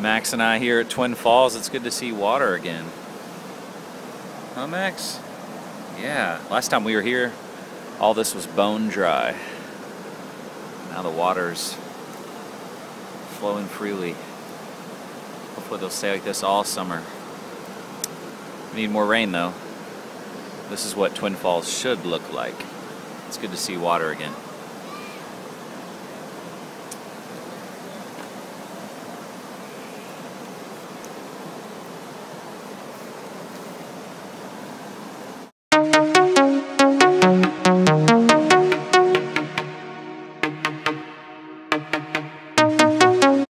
Max and I here at Twin Falls. It's good to see water again. Huh, Max? Yeah, last time we were here, all this was bone dry. Now the water's flowing freely. Hopefully they'll stay like this all summer. We need more rain though. This is what Twin Falls should look like. It's good to see water again.